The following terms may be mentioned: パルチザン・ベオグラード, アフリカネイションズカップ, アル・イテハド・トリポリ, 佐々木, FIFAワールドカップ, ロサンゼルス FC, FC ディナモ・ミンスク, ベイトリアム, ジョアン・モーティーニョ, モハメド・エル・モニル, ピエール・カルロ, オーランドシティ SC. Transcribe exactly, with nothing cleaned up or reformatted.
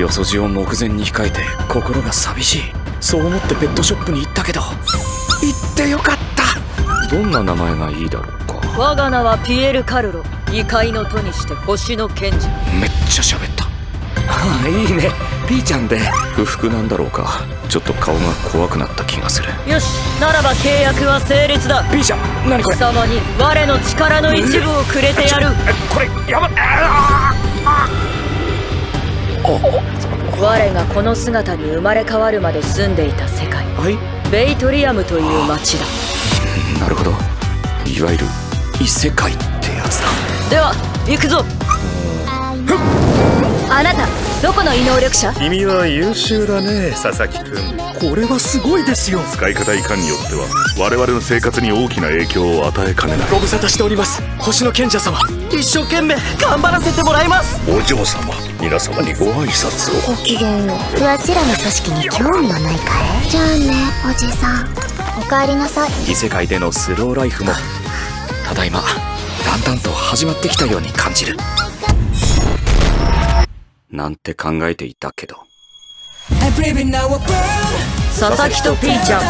よそじを目前に控えて心が寂しい、そう思ってペットショップに行ったけど、行ってよかった。どんな名前がいいだろうか。我が名はピエール・カルロ、異界の都にして星の賢者。めっちゃ喋った。ああ、いいね、ピーちゃんで。不服なんだろうか、ちょっと顔が怖くなった気がする。よし、ならば契約は成立だ。ピーちゃん、何これ。貴様に我の力の一部をくれてやる。これやばっ。ああ、我がこの姿に生まれ変わるまで住んでいた世界、はい、ベイトリアムという町だ。なるほど、いわゆる異世界ってやつだ。では行くぞ。あなた、どこの異能力者？君は優秀だね、佐々木君。これはすごいですよ。使い方いかんによっては我々の生活に大きな影響を与えかねない。ご無沙汰しております、星の賢者様。一生懸命頑張らせてもらいます。お嬢様、皆様にご挨拶を。ごきげんよう。わしらの組織に興味はないかい？じゃあね、おじさん、おかえりなさい。異世界でのスローライフもただいまだんだんと始まってきたように感じるなんて考えていたけど。佐々木とピーちゃん、